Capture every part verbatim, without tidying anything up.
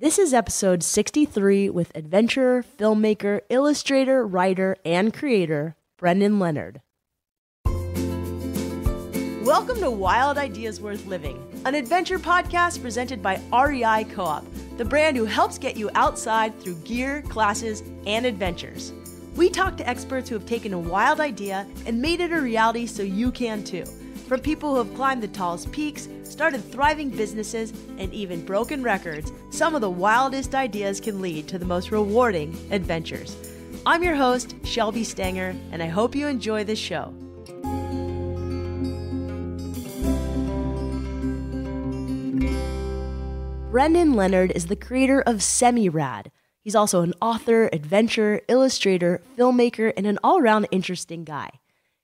This is episode sixty-three with adventurer, filmmaker, illustrator, writer, and creator, Brendan Leonard. Welcome to Wild Ideas Worth Living, an adventure podcast presented by R E I Co-op, the brand who helps get you outside through gear, classes, and adventures. We talk to experts who have taken a wild idea and made it a reality so you can too. From people who have climbed the tallest peaks, started thriving businesses, and even broken records, some of the wildest ideas can lead to the most rewarding adventures. I'm your host, Shelby Stanger, and I hope you enjoy this show. Brendan Leonard is the creator of Semi-Rad. He's also an author, adventurer, illustrator, filmmaker, and an all-around interesting guy.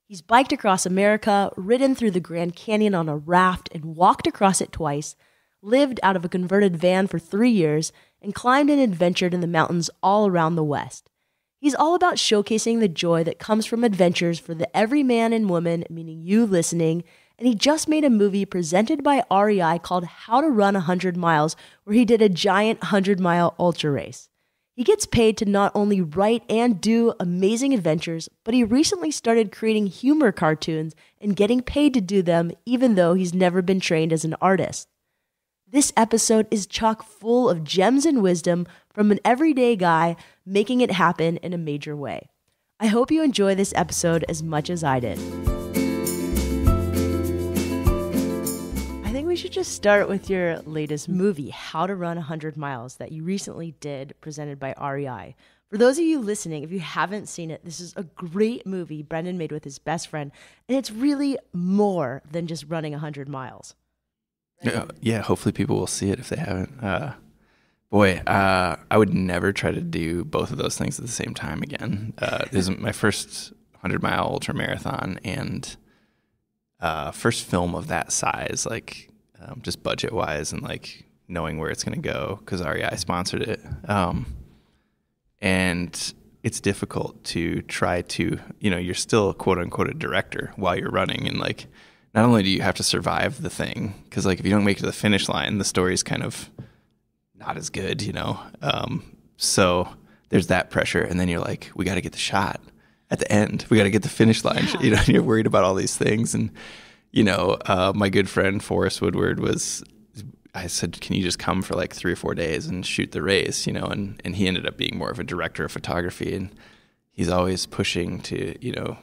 He's biked across America, ridden through the Grand Canyon on a raft and walked across it twice, lived out of a converted van for three years, and climbed and adventured in the mountains all around the West. He's all about showcasing the joy that comes from adventures for the every man and woman, meaning you listening, and he just made a movie presented by R E I called How to Run one hundred miles, where he did a giant one hundred mile ultra race. He gets paid to not only write and do amazing adventures, but he recently started creating humor cartoons and getting paid to do them, even though he's never been trained as an artist. This episode is chock full of gems and wisdom from an everyday guy making it happen in a major way. I hope you enjoy this episode as much as I did. We should just start with your latest movie, How to Run one hundred miles, that you recently did, presented by R E I. For those of you listening, if you haven't seen it, this is a great movie Brendan made with his best friend, and it's really more than just running one hundred miles. Uh, yeah, hopefully people will see it if they haven't. Uh, boy, uh, I would never try to do both of those things at the same time again. Uh, this is my first one hundred mile ultra marathon and uh, first film of that size, like... Um, just budget-wise and, like, knowing where it's going to go because R E I sponsored it. Um, and it's difficult to try to, you know, you're still, quote-unquote, a director while you're running. And, like, not only do you have to survive the thing because, like, if you don't make it to the finish line, the story's kind of not as good, you know. Um, so there's that pressure. And then you're like, we got to get the shot at the end. We got to get the finish line. Yeah. You know, you're worried about all these things and... You know, uh, my good friend Forrest Woodward was, I said, can you just come for like three or four days and shoot the race, you know, and, and he ended up being more of a director of photography and he's always pushing to, you know,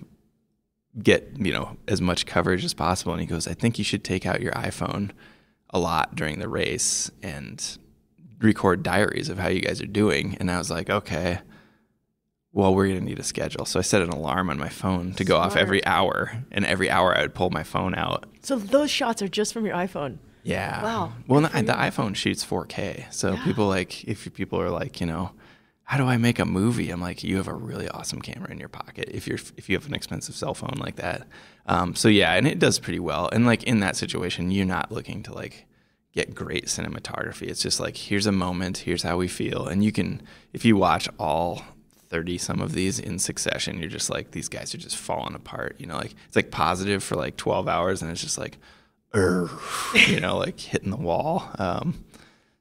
get, you know, as much coverage as possible. And he goes, I think you should take out your iPhone a lot during the race and record diaries of how you guys are doing. And I was like, okay. Well, we're going to need a schedule. So I set an alarm on my phone to go Smart. off every hour, and every hour I would pull my phone out. So those shots are just from your iPhone? Yeah. Wow. Well, the, the iPhone shoots four K. So yeah. people like, if people are like, you know, how do I make a movie? I'm like, you have a really awesome camera in your pocket if you're if you have an expensive cell phone like that. Um, so yeah, and it does pretty well. And like in that situation, you're not looking to like get great cinematography. It's just like, here's a moment, here's how we feel. And you can, if you watch all... thirty some of these in succession, you're just like, these guys are just falling apart, you know, like it's like positive for like twelve hours and it's just like you know, like hitting the wall. Um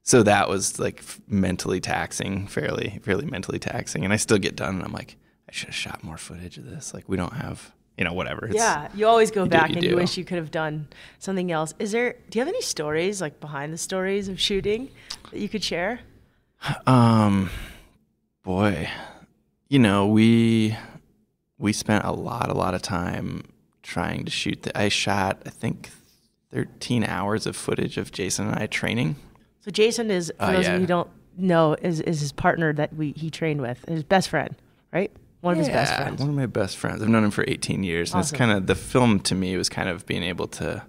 so that was like mentally taxing, fairly fairly mentally taxing, and I still get done and I'm like, I should have shot more footage of this, like we don't have, you know, whatever. It's, yeah, you always go you back you and do. you wish you could have done something else. Is there, do you have any stories like behind the stories of shooting that you could share? Um boy, you know, we we spent a lot, a lot of time trying to shoot. The, I shot, I think, thirteen hours of footage of Jason and I training. So Jason is, for uh, those yeah. of you who don't know, is, is his partner that we he trained with, his best friend, right? One yeah, of his best friends. One of my best friends. I've known him for eighteen years. Awesome. And it's kind of, the film to me was kind of being able to,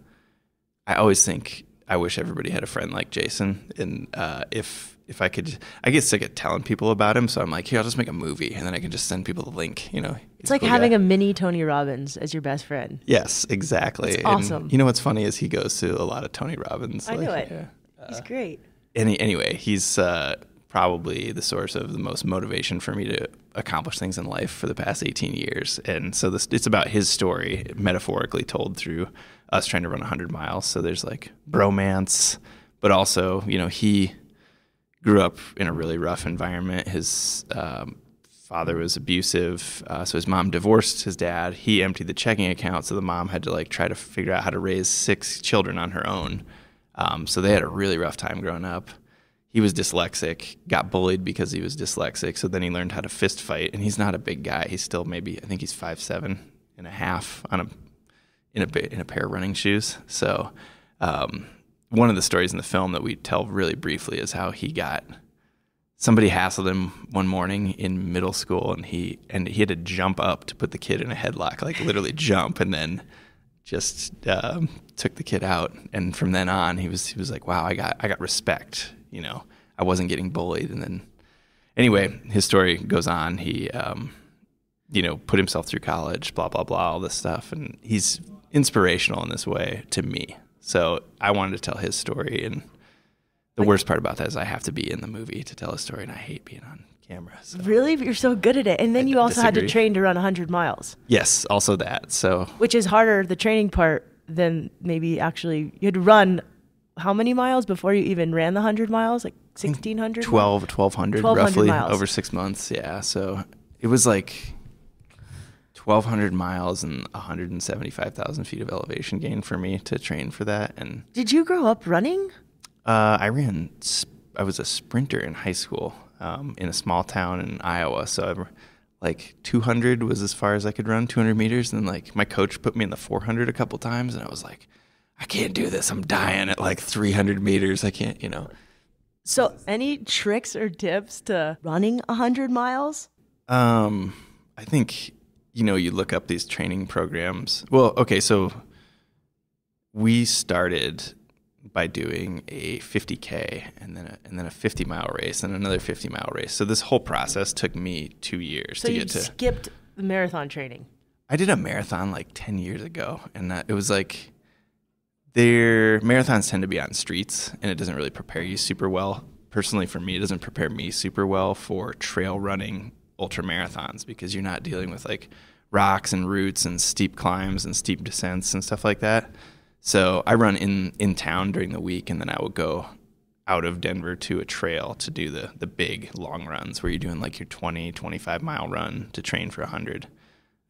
I always think, I wish everybody had a friend like Jason. And uh, if... If I could, I get sick of telling people about him, so I'm like, here, I'll just make a movie, and then I can just send people the link, you know. It's like having a mini Tony Robbins as your best friend. Yes, exactly. It's awesome. And you know what's funny is he goes to a lot of Tony Robbins. I like, knew it. Yeah. He's uh, great. Any, anyway, he's uh, probably the source of the most motivation for me to accomplish things in life for the past eighteen years. And so this, it's about his story, metaphorically told through us trying to run one hundred miles. So there's like bromance, but also, you know, he... grew up in a really rough environment. His um, father was abusive, uh, so his mom divorced his dad. He emptied the checking account, so the mom had to like try to figure out how to raise six children on her own. Um, so they had a really rough time growing up. He was dyslexic, got bullied because he was dyslexic, so then he learned how to fist fight, and he's not a big guy. He's still maybe, I think he's five, seven and a half on a, in a, in a pair of running shoes. So um, one of the stories in the film that we tell really briefly is how he got, somebody hassled him one morning in middle school, and he, and he had to jump up to put the kid in a headlock, like literally jump, and then just uh, took the kid out. And from then on, he was, he was like, wow, I got, I got respect. You know, I wasn't getting bullied. And then anyway, his story goes on. He, um, you know, put himself through college, blah, blah, blah, all this stuff. And he's inspirational in this way to me. So I wanted to tell his story. And the like, worst part about that is I have to be in the movie to tell a story. And I hate being on camera. So. Really? But you're so good at it. And then I you also disagree. had to train to run one hundred miles. Yes, also that. So, which is harder, the training part, than maybe actually you had to run. How many miles before you even ran the one hundred miles? Like sixteen hundred? twelve, twelve hundred, roughly, miles. Over six months. Yeah. So it was like twelve hundred miles and one hundred seventy-five thousand feet of elevation gain for me to train for that. And did you grow up running? Uh, I ran, I was a sprinter in high school um, in a small town in Iowa. So I, like two hundred was as far as I could run, two hundred meters. And like my coach put me in the four hundred a couple times, and I was like, I can't do this. I'm dying at like three hundred meters. I can't, you know. So any tricks or tips to running one hundred miles? Um, I think, you know, you look up these training programs. Well, okay, so we started by doing a fifty K and then a, and then a fifty mile race and another fifty mile race. So this whole process took me two years so to get to. So you skipped the marathon training. I did a marathon like ten years ago, and that, it was like, their marathons tend to be on streets, and it doesn't really prepare you super well. Personally, for me, it doesn't prepare me super well for trail running ultra marathons, because you're not dealing with like rocks and roots and steep climbs and steep descents and stuff like that. So I run in, in town during the week, and then I will go out of Denver to a trail to do the, the big long runs where you're doing like your twenty, twenty-five mile run to train for one hundred.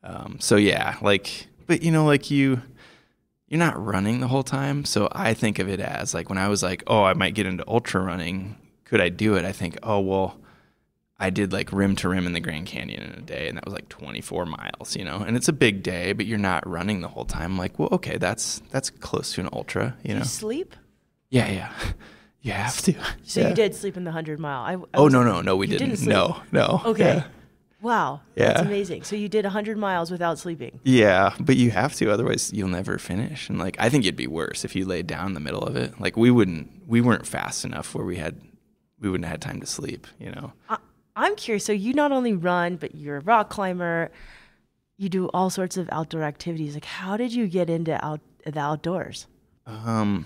Um, so yeah, like, but you know, like you... you're not running the whole time. So I think of it as like when I was like, oh, I might get into ultra running. Could I do it? I think, oh, well, I did like rim to rim in the Grand Canyon in a day, and that was like twenty-four miles, you know, and it's a big day, but you're not running the whole time. I'm like, well, okay, that's that's close to an ultra, you know. You sleep? Yeah, yeah. You have to. So yeah. You did sleep in the one hundred mile. I, I oh, no, no, no, we didn't. didn't no, no. Okay. Yeah. Wow, yeah. That's amazing. So you did one hundred miles without sleeping. Yeah, but you have to, otherwise you'll never finish. And like I think it'd be worse if you laid down in the middle of it. Like we wouldn't, we weren't fast enough where we had, we wouldn't have had time to sleep, you know. I, I'm curious, so you not only run, but you're a rock climber. You do all sorts of outdoor activities. Like how did you get into out, the outdoors? Um,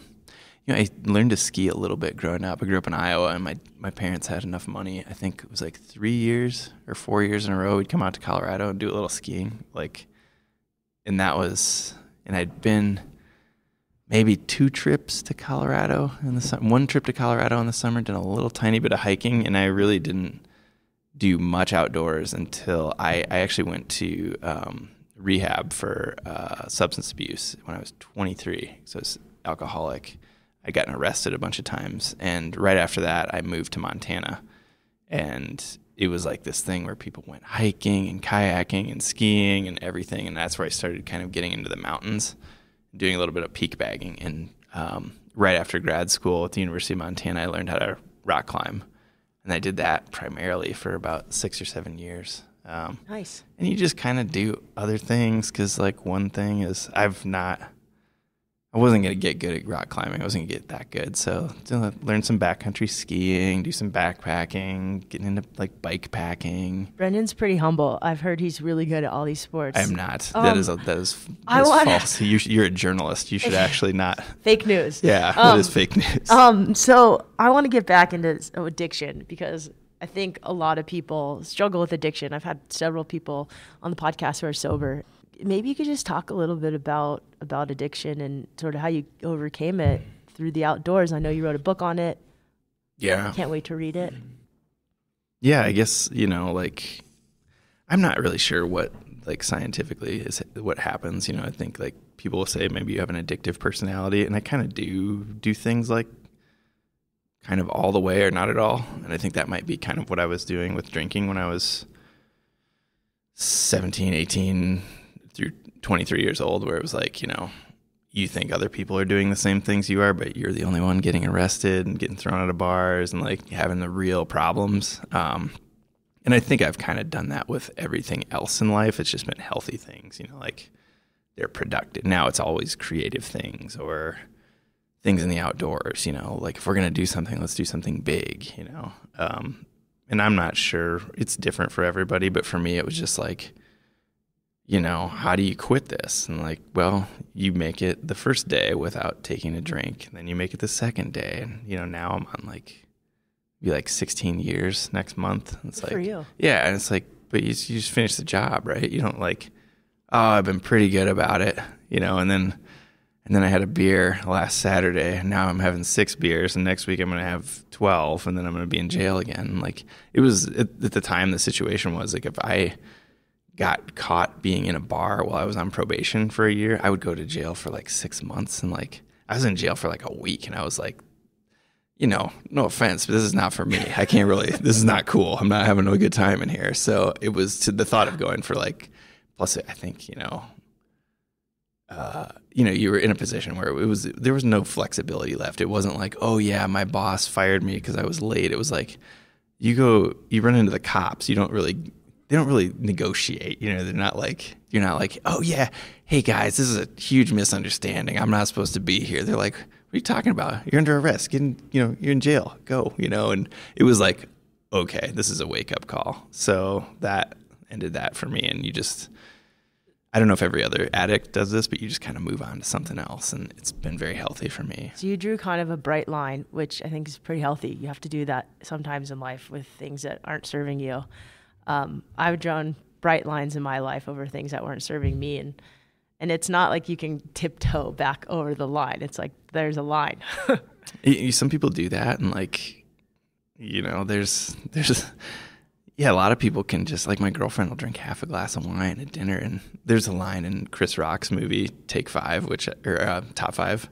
you know, I learned to ski a little bit growing up. I grew up in Iowa, and my, my parents had enough money. I think it was like three years or four years in a row we'd come out to Colorado and do a little skiing. Like, and that was, and I'd been maybe two trips to Colorado in the summer. One trip to Colorado in the summer, did a little tiny bit of hiking, and I really didn't do much outdoors until I, I actually went to um, rehab for uh, substance abuse when I was twenty-three. So it's alcoholic. I'd gotten arrested a bunch of times, and right after that, I moved to Montana, and it was like this thing where people went hiking and kayaking and skiing and everything, and that's where I started kind of getting into the mountains, doing a little bit of peak bagging, and um, right after grad school at the University of Montana, I learned how to rock climb, and I did that primarily for about six or seven years. Um, nice. And you just kind of do other things, because like one thing is I've not... I wasn't going to get good at rock climbing. I wasn't going to get that good. So learn some backcountry skiing, do some backpacking, getting into like bike packing. Brendan's pretty humble. I've heard he's really good at all these sports. I'm not. Um, that is, a, that is, that I is wanna... false. You, you're a journalist. You should actually not. Fake news. Yeah, um, that is fake news. Um, so I want to get back into addiction, because I think a lot of people struggle with addiction. I've had several people on the podcast who are sober. Maybe you could just talk a little bit about about addiction and sort of how you overcame it through the outdoors. I know you wrote a book on it. Yeah. I can't wait to read it. Yeah, I guess, you know, like, I'm not really sure what, like, scientifically is what happens. You know, I think, like, people will say maybe you have an addictive personality, and I kind of do do things like kind of all the way or not at all. And I think that might be kind of what I was doing with drinking when I was seventeen, eighteen through twenty-three years old, where it was like, you know, you think other people are doing the same things you are, but you're the only one getting arrested and getting thrown out of bars and like having the real problems. Um, and I think I've kind of done that with everything else in life. It's just been healthy things, you know, like they're productive. Now it's always creative things or things in the outdoors, you know, like if we're going to do something, let's do something big, you know? Um, and I'm not sure it's different for everybody, but for me, it was just like, you know, how do you quit this? And like, well, you make it the first day without taking a drink, and then you make it the second day. And, you know, now I'm on like, be like sixteen years next month. It's like, for you. Yeah. And it's like, but you, you just finish the job, right? You don't like, oh, I've been pretty good about it, you know, and then, and then I had a beer last Saturday, and now I'm having six beers, and next week I'm going to have twelve, and then I'm going to be in jail again. Like, it was, at the time the situation was like, if I got caught being in a bar while I was on probation for a year, I would go to jail for like six months. And like, I was in jail for like a week, and I was like, you know, no offense, but this is not for me. I can't really, this is not cool. I'm not having a good time in here. So it was to the thought of going for like, plus I think, you know, uh, you know, you were in a position where it was, there was no flexibility left. It wasn't like, oh yeah, my boss fired me because I was late. It was like, you go, you run into the cops. You don't really, they don't really negotiate, you know, they're not like, you're not like, oh yeah, hey guys, this is a huge misunderstanding. I'm not supposed to be here. They're like, what are you talking about? You're under arrest. Get in, you know, you're in jail, go, you know? And it was like, okay, this is a wake up call. So that ended that for me. And you just, I don't know if every other addict does this, but you just kind of move on to something else. And it's been very healthy for me. So you drew kind of a bright line, which I think is pretty healthy. You have to do that sometimes in life with things that aren't serving you. Um, I've drawn bright lines in my life over things that weren't serving me. And, and it's not like you can tiptoe back over the line. It's like, there's a line. Some people do that. And like, you know, there's, there's, yeah, a lot of people can just, like my girlfriend will drink half a glass of wine at dinner. And there's a line in Chris Rock's movie, Take Five, which, or uh, Top Five,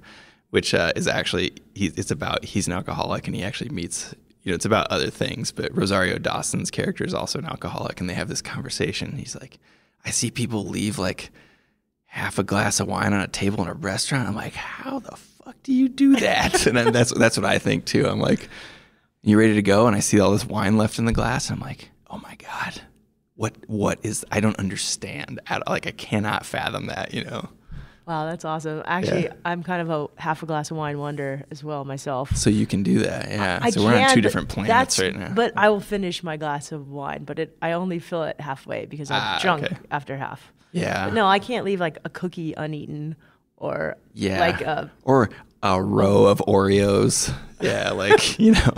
which uh, is actually, he, it's about, he's an alcoholic and he actually meets, you know, it's about other things, but Rosario Dawson's character is also an alcoholic, and they have this conversation. He's like, I see people leave like half a glass of wine on a table in a restaurant. I'm like, how the fuck do you do that? And then that's, that's what I think too. I'm like, you ready to go? And I see all this wine left in the glass. And I'm like, oh my God, what, what is, I don't understand at all. Like, I cannot fathom that, you know? Wow, that's awesome. Actually, yeah. I'm kind of a half a glass of wine wonder as well myself. So you can do that, yeah. I, I so we're can, on two different planets right now. But I will finish my glass of wine, but it, I only fill it halfway because I'm ah, drunk okay. after half. Yeah. But no, I can't leave like a cookie uneaten or yeah. like a... Or a row of Oreos. Yeah, like, you know.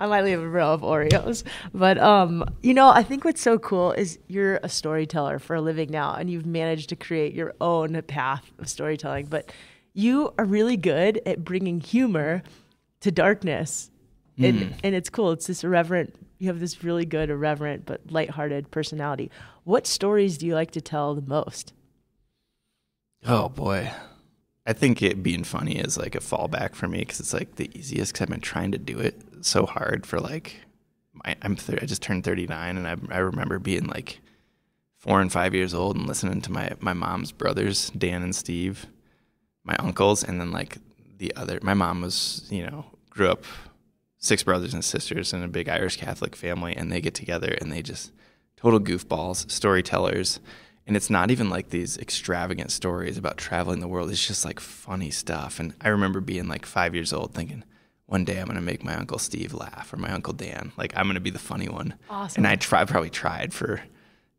I might leave a row of Oreos. But, um, you know, I think what's so cool is you're a storyteller for a living now, and you've managed to create your own path of storytelling. But you are really good at bringing humor to darkness. Mm. And, and it's cool. It's this irreverent. You have this really good, irreverent, but lighthearted personality. What stories do you like to tell the most? Oh, boy. I think it being funny is like a fallback for me because it's like the easiest because I've been trying to do it so hard for like, my, I'm th I just turned thirty-nine, and I, I remember being like four and five years old and listening to my, my mom's brothers, Dan and Steve, my uncles, and then like the other, my mom was, you know, grew up six brothers and sisters in a big Irish Catholic family, and they get together and they just total goofballs, storytellers. And it's not even like these extravagant stories about traveling the world. It's just like funny stuff. And I remember being like five years old thinking, one day I'm going to make my Uncle Steve laugh or my Uncle Dan. Like, I'm going to be the funny one. Awesome. And I try, probably tried for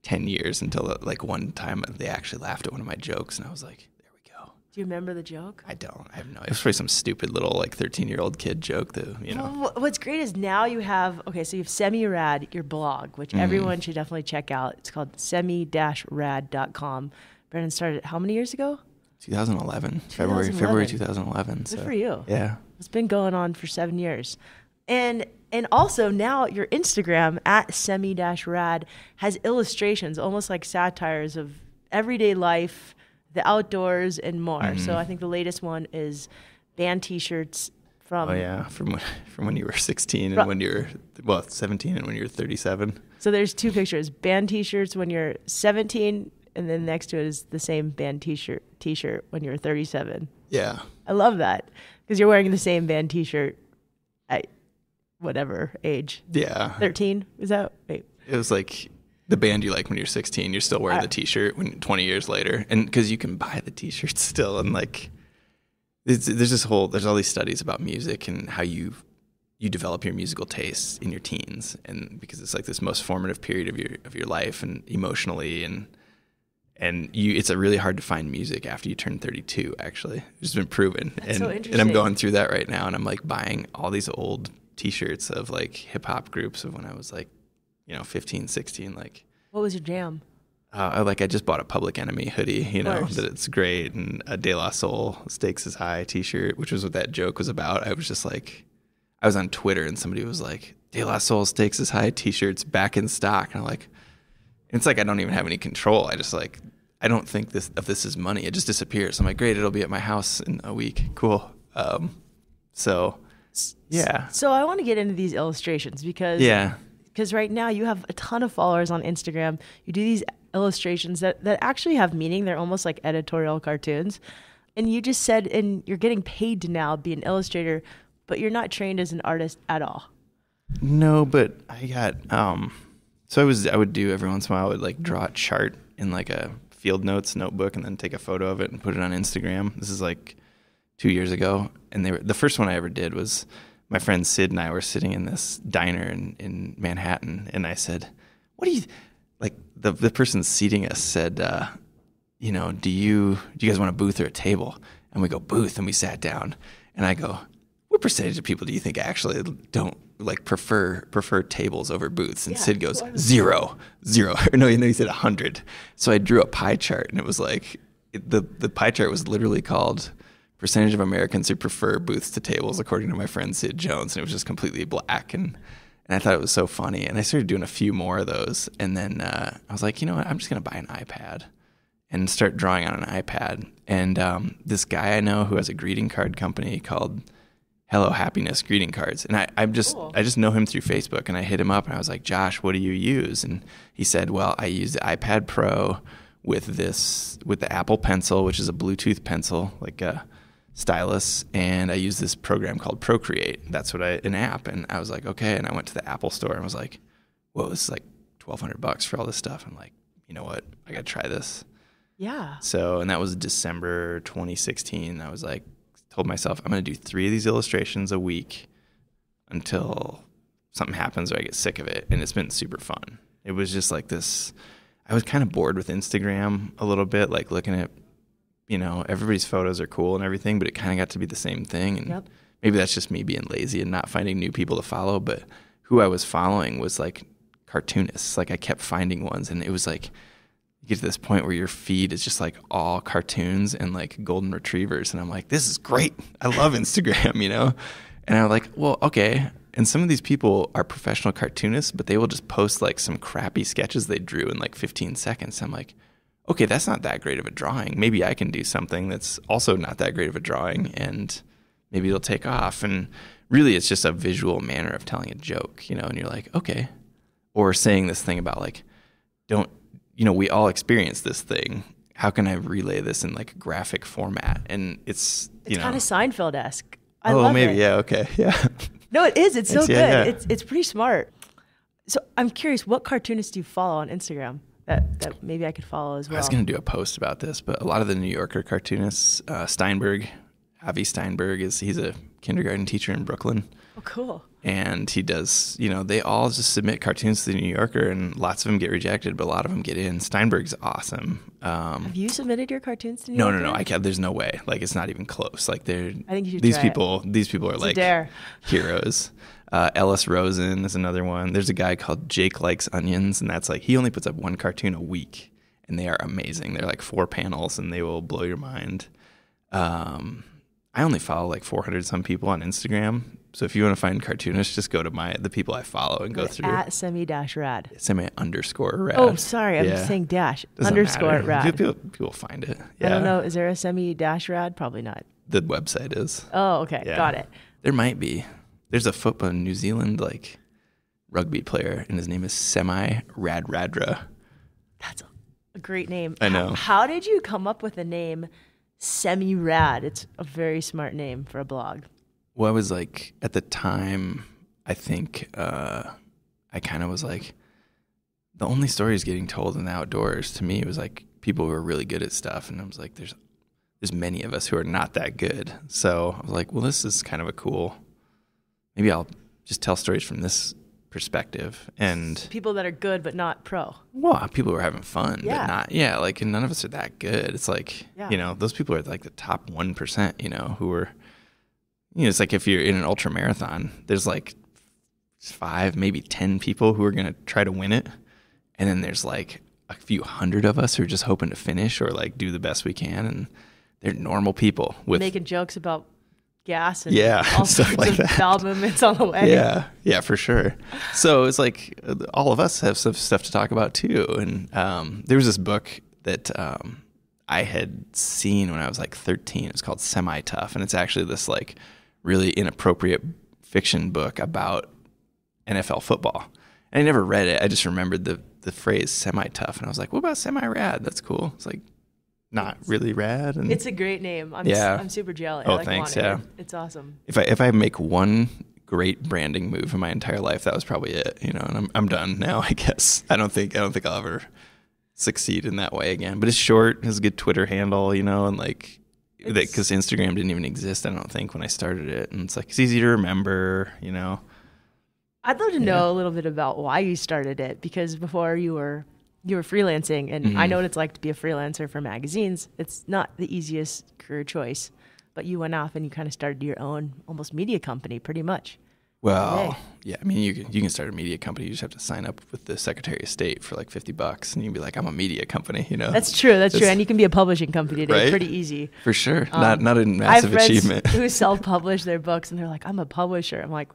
ten years until like one time they actually laughed at one of my jokes. And I was like, there we go. Do you remember the joke? I don't. I have no. It was probably some stupid little like thirteen-year-old kid joke though, you know. Well, what's great is now you have, okay, so you have Semi-Rad, your blog, which mm. everyone should definitely check out. It's called semi rad dot com. Brendan started how many years ago? two thousand eleven. February, February two thousand eleven. Good so. For you. Yeah. It's been going on for seven years. And and also now your Instagram at semi-rad has illustrations, almost like satires of everyday life, the outdoors, and more. Mm-hmm. So I think the latest one is band T-shirts from... Oh, yeah, from when, from when you were sixteen and from, when you were, well, seventeen and when you were thirty-seven. So there's two pictures, band T-shirts when you're seventeen, and then next to it is the same band T-shirt T-shirt when you're thirty-seven. Yeah. I love that because you're wearing the same band T-shirt at whatever age. Yeah. thirteen, is that? Wait. It was like... The band you like when you're sixteen, you're still wearing uh, the T-shirt when twenty years later, and because you can buy the T-shirts still, and like, it's, there's this whole, there's all these studies about music and how you you develop your musical tastes in your teens, and because it's like this most formative period of your of your life, and emotionally, and and you, it's a really hard to find music after you turn thirty-two. Actually, it's been proven, That's and so interesting. And I'm going through that right now, and I'm like buying all these old T-shirts of like hip hop groups of when I was like, you know, fifteen, sixteen, like. What was your jam? Uh, like, I just bought a Public Enemy hoodie, you know, that it's great, and a De La Soul Stakes is High T-shirt, which was what that joke was about. I was just like, I was on Twitter, and somebody was like, De La Soul Stakes is High T-shirts back in stock. And I'm like, it's like, I don't even have any control. I just like, I don't think this if this is money. It just disappears. I'm like, great, it'll be at my house in a week. Cool. Um, so, yeah. So I want to get into these illustrations because... Yeah. Because right now you have a ton of followers on Instagram. You do these illustrations that, that actually have meaning. They're almost like editorial cartoons. And you just said, and you're getting paid to now be an illustrator, but you're not trained as an artist at all. No, but I got, um, so I was, I would do every once in a while, I would like draw a chart in like a field notes notebook and then take a photo of it and put it on Instagram. This is like two years ago. And they were, the first one I ever did was, my friend Sid and I were sitting in this diner in, in Manhattan, and I said, what do you, like the, the person seating us said, uh, you know, do you, do you guys want a booth or a table? And we go, booth, and we sat down, and I go, what percentage of people do you think actually don't like prefer, prefer tables over booths? And yeah, Sid goes, zero, zero, or no, he said a hundred. So I drew a pie chart, and it was like, it, the, the pie chart was literally called Percentage of Americans Who Prefer Booths to Tables, according to my friend Sid Jones, and it was just completely black, and and I thought it was so funny, and I started doing a few more of those, and then uh, I was like, you know what, I'm just gonna buy an iPad and start drawing on an iPad, and um, this guy I know who has a greeting card company called Hello Happiness Greeting Cards, and I I'm just cool. I just know him through Facebook, and I hit him up, and I was like, Josh, what do you use? And he said, well, I use the iPad Pro with this with the Apple Pencil, which is a Bluetooth pencil, like a stylus, and I use this program called Procreate. That's what I, an app. And I was like, okay. And I went to the Apple store and was like, whoa, this is like twelve hundred bucks for all this stuff. I'm like, you know what? I got to try this. Yeah. So, and that was December twenty sixteen. I was like, told myself, I'm going to do three of these illustrations a week until something happens or I get sick of it. And it's been super fun. It was just like this, I was kind of bored with Instagram a little bit, like looking at, you know, everybody's photos are cool and everything, but it kind of got to be the same thing. And yep. Maybe that's just me being lazy and not finding new people to follow. But who I was following was like cartoonists. Like I kept finding ones, and it was like, you get to this point where your feed is just like all cartoons and like golden retrievers. And I'm like, this is great. I love Instagram, you know? And I'm like, well, okay. And some of these people are professional cartoonists, but they will just post like some crappy sketches they drew in like fifteen seconds. I'm like, okay, that's not that great of a drawing. Maybe I can do something that's also not that great of a drawing, and maybe it'll take off. And really, it's just a visual manner of telling a joke, you know, and you're like, okay. Or saying this thing about like, don't, you know, we all experience this thing. How can I relay this in like a graphic format? And it's, you it's know. It's kind of Seinfeld-esque. I oh, love maybe, it. yeah, okay, yeah. No, it is, it's so it's, good. Yeah, yeah. It's, it's pretty smart. So I'm curious, what cartoonists do you follow on Instagram? That, that maybe I could follow as well. I was going to do a post about this, but a lot of the New Yorker cartoonists, uh, Steinberg, Avi Steinberg, is he's a kindergarten teacher in Brooklyn. Oh, cool. And he does, you know, they all just submit cartoons to the New Yorker, and lots of them get rejected, but a lot of them get in. Steinberg's awesome. Um, Have you submitted your cartoons to New Yorker? No, no, no. I can't, there's no way. Like, it's not even close. Like, they're, I think you should these, people, these people are it's like dare. heroes. Uh, Ellis Rosen is another one. There's a guy called Jake Likes Onions, and that's like, he only puts up one cartoon a week, and they are amazing. They're like four panels, and they will blow your mind. Um, I only follow like four hundred some people on Instagram, So if you want to find cartoonists, just go to my the people I follow and go it's through. At semi-rad. Semi underscore rad. Oh, sorry. I'm yeah. saying dash. Doesn't underscore matter. Rad. People, people find it. Yeah. I don't know. Is there a semi-rad? Probably not. The website is. Oh, okay. Yeah. Got it. There might be. There's a football in New Zealand, like, rugby player, and his name is Semi Rad Radra. That's a great name. I know. How, how did you come up with the name Semi Rad? It's a very smart name for a blog. Well, I was like, at the time, I think uh, I kind of was like, the only stories getting told in the outdoors, to me, it was like people who are really good at stuff. And I was like, there's there's many of us who are not that good. So I was like, well, this is kind of a cool, maybe I'll just tell stories from this perspective. And people that are good but not pro. Well, people who are having fun, yeah. but not, yeah, like, and none of us are that good. It's like, yeah. you know, those people are like the top one percent, you know, who are, you know, it's like if you're in an ultra marathon, there's like five, maybe ten people who are going to try to win it. And then there's like a few hundred of us who are just hoping to finish or like do the best we can. And they're normal people with making jokes about gas and yeah, all stuff sorts like of valve movements on the way. Yeah. Yeah, for sure. So it's like all of us have some stuff to talk about too. And um, there was this book that um, I had seen when I was like thirteen. It was called Semi-Tough. And it's actually this like really inappropriate fiction book about N F L football. And I never read it. I just remembered the, the phrase semi-tough. And I was like, what about semi-rad? That's cool. It's like not it's, really rad. And it's a great name. I'm, yeah. I'm super jealous. Oh, I like thanks. Yeah. It. It's awesome. If I, if I make one great branding move in my entire life, that was probably it, you know, and I'm, I'm done now, I guess. I don't think, I don't think I'll ever succeed in that way again, but it's short, has a good Twitter handle, you know, and like, because Instagram didn't even exist, I don't think, when I started it. And it's like, it's easy to remember, you know. I'd love to yeah. know a little bit about why you started it, because before you were you were freelancing, and mm-hmm. I know what it's like to be a freelancer for magazines. It's not the easiest career choice, but you went off and you kind of started your own almost media company pretty much. Well, today. yeah, I mean, you can, you can start a media company. You just have to sign up with the Secretary of State for like fifty bucks, and you can be like, I'm a media company, you know? That's true, that's, that's true. And you can be a publishing company today, right? Pretty easy. For sure, um, not, not a massive achievement. I've friends who self-publish their books, and they're like, I'm a publisher. I'm like,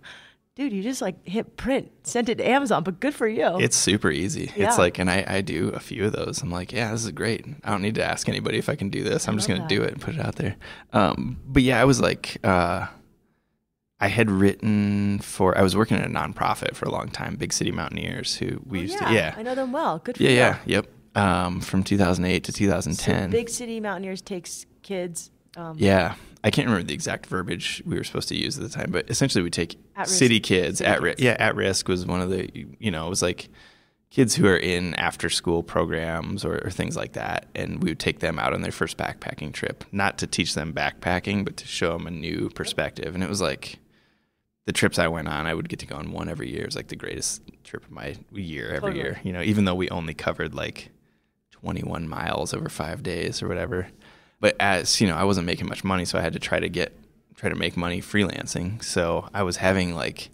dude, you just like hit print, sent it to Amazon, but good for you. It's super easy. Yeah. It's like, and I, I do a few of those. I'm like, yeah, this is great. I don't need to ask anybody if I can do this. I'm just gonna that. do it and put it out there. Um, but yeah, I was like, uh, I had written for, I was working at a nonprofit for a long time, Big City Mountaineers, who we oh, used yeah. to, yeah. I know them well, good for yeah, you. Yeah, yeah, yep. Um, from two thousand eight to two thousand ten. So Big City Mountaineers takes kids. Um, yeah, I can't remember the exact verbiage we were supposed to use at the time, but essentially we take city kids, city at risk. Yeah, at risk was one of the, you know, it was like kids who are in after school programs or, or things like that. And we would take them out on their first backpacking trip, not to teach them backpacking, but to show them a new perspective. And it was like, the trips I went on, I would get to go on one every year. It was like the greatest trip of my year every totally. year, you know, even though we only covered like twenty-one miles over five days or whatever. But as, you know, I wasn't making much money, so I had to try to get, try to make money freelancing. So I was having like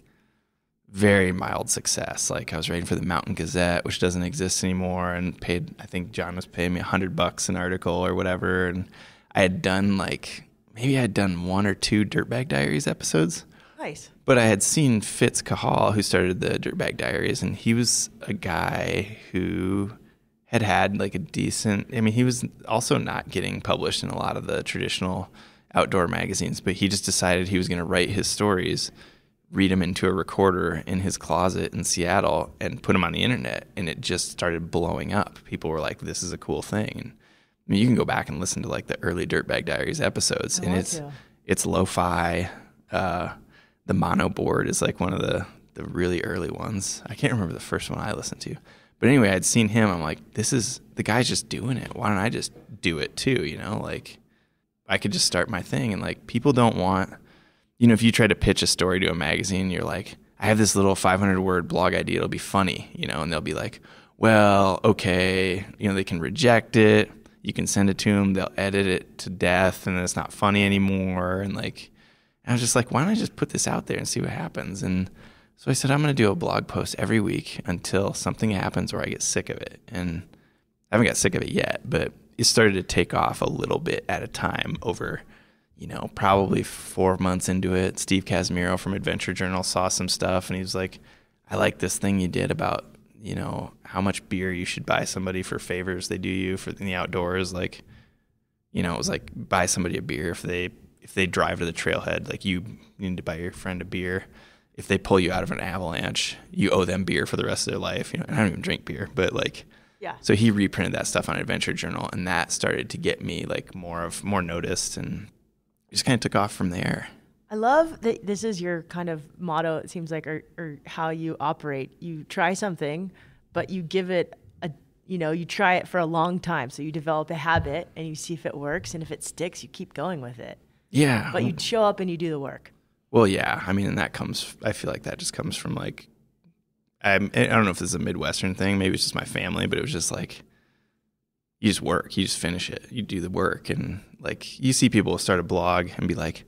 very mild success. Like I was writing for the Mountain Gazette, which doesn't exist anymore, and paid, I think John was paying me a hundred bucks an article or whatever. And I had done like, maybe I had done one or two Dirtbag Diaries episodes. Nice. But I had seen Fitz Cahal, who started the Dirtbag Diaries, and he was a guy who had had like a decent, I mean, he was also not getting published in a lot of the traditional outdoor magazines, but he just decided he was going to write his stories, read them into a recorder in his closet in Seattle, and put them on the internet. And it just started blowing up. People were like, this is a cool thing. And I mean, you can go back and listen to like the early Dirtbag Diaries episodes, I and it's, to. it's lo-fi, uh, the mono board is like one of the, the really early ones. I can't remember the first one I listened to. But anyway, I'd seen him. I'm like, this is, the guy's just doing it. Why don't I just do it too? You know, like I could just start my thing. And like people don't want, you know, if you try to pitch a story to a magazine, you're like, I have this little five hundred word blog idea. It'll be funny, you know, and they'll be like, well, okay. You know, they can reject it. You can send it to them. They'll edit it to death and then it's not funny anymore. And like, I was just like, why don't I just put this out there and see what happens? And so I said, I'm going to do a blog post every week until something happens where I get sick of it. And I haven't got sick of it yet, but it started to take off a little bit at a time over, you know, probably four months into it, Steve Casimiro from Adventure Journal saw some stuff, and he was like, I like this thing you did about, you know, how much beer you should buy somebody for favors they do you for in the outdoors. Like, you know, it was like, buy somebody a beer if they if they drive to the trailhead. Like, you need to buy your friend a beer. If they pull you out of an avalanche, you owe them beer for the rest of their life. You know, I don't even drink beer, but like, yeah. So he reprinted that stuff on Adventure Journal, and that started to get me like more of more noticed, and just kind of took off from there. I love that this is your kind of motto, it seems like, or, or how you operate. You try something, but you give it a, you know, you try it for a long time. So you develop a habit and you see if it works. And if it sticks, you keep going with it. Yeah. But you show up and you do the work. Well, yeah. I mean, and that comes, I feel like that just comes from like, I'm, I don't know if this is a Midwestern thing. Maybe it's just my family, but it was just like, you just work, you just finish it. You do the work. And like, you see people start a blog and be like,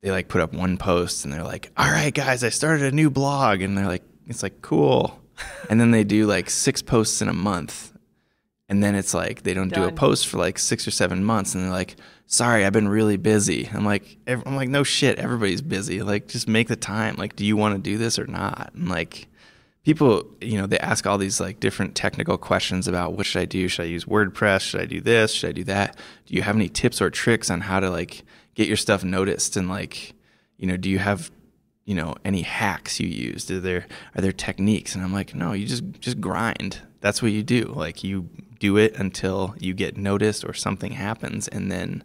they like put up one post and they're like, all right, guys, I started a new blog. And they're like, it's like, cool. And then they do like six posts in a month. And then it's like, they don't Done. do a post for like six or seven months. And they're like, sorry, I've been really busy. I'm like, I'm like, no shit. Everybody's busy. Like, just make the time. Like, do you want to do this or not? And like, people, you know, they ask all these like different technical questions about what should I do? Should I use WordPress? Should I do this? Should I do that? Do you have any tips or tricks on how to like get your stuff noticed, and like, you know, do you have, you know, any hacks you used? Are there, are there techniques? And I'm like, no, you just, just grind. That's what you do. Like, you do it until you get noticed or something happens. And then,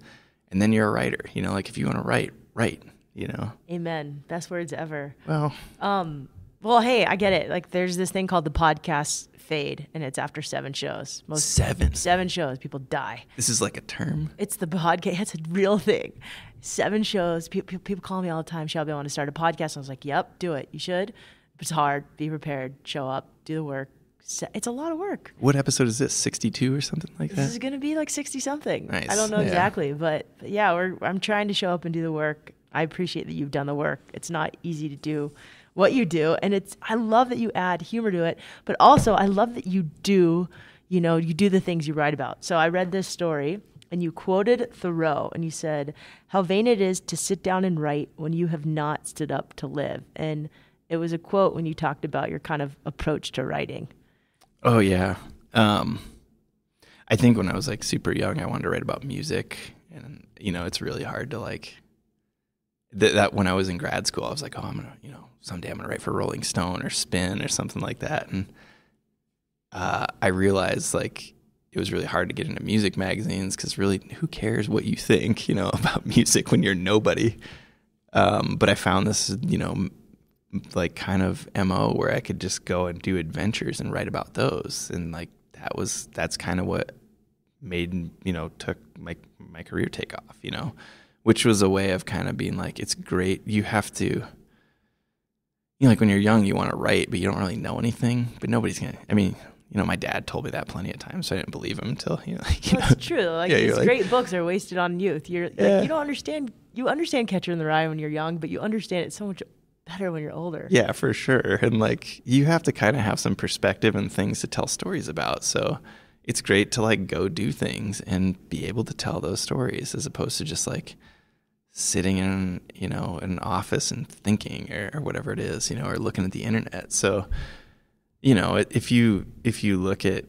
and then you're a writer, you know, like if you want to write, write, you know? Amen. Best words ever. Well, um, well, hey, I get it. Like, there's this thing called the podcast fade, and it's after seven shows. Most seven, seven shows, people die. This is like a term. It's the podcast. It's a real thing. Seven shows. Pe pe people call me all the time. Shelby, I want to start a podcast. And I was like, yep, do it. You should. It's hard. Be prepared. Show up. Do the work. It's a lot of work. What episode is this? sixty-two or something like that? This is going to be like sixty something. Nice. I don't know yeah. exactly, but, but yeah, we're, I'm trying to show up and do the work. I appreciate that you've done the work. It's not easy to do what you do. And it's, I love that you add humor to it, but also I love that you do, you know, you do the things you write about. So I read this story and you quoted Thoreau, and you said, how vain it is to sit down and write when you have not stood up to live. And it was a quote when you talked about your kind of approach to writing. Oh yeah. Um, I think when I was like super young, I wanted to write about music, and you know, it's really hard to like, th that when I was in grad school, I was like, oh, I'm going to, you know, someday I'm going to write for Rolling Stone or Spin or something like that. And uh, I realized, like, it was really hard to get into music magazines because really, who cares what you think, you know, about music when you're nobody? Um, but I found this, you know, like kind of M O where I could just go and do adventures and write about those. And like, that was, that's kind of what made, you know, took my, my career take off, you know, which was a way of kind of being like, it's great. You have to, you know, like when you're young, you want to write, but you don't really know anything, but nobody's going to, I mean, you know, my dad told me that plenty of times, so I didn't believe him until, you know, like, you well, know. It's true. Like, yeah, these great like, books are wasted on youth. You're like, yeah. you don't understand, you understand Catcher in the Rye when you're young, but you understand it so much better when you're older. Yeah, for sure. And like, you have to kind of have some perspective and things to tell stories about. So it's great to like go do things and be able to tell those stories as opposed to just like, sitting in, you know, an office and thinking or, or whatever it is, you know, or looking at the internet. So, you know, if you, if you look at,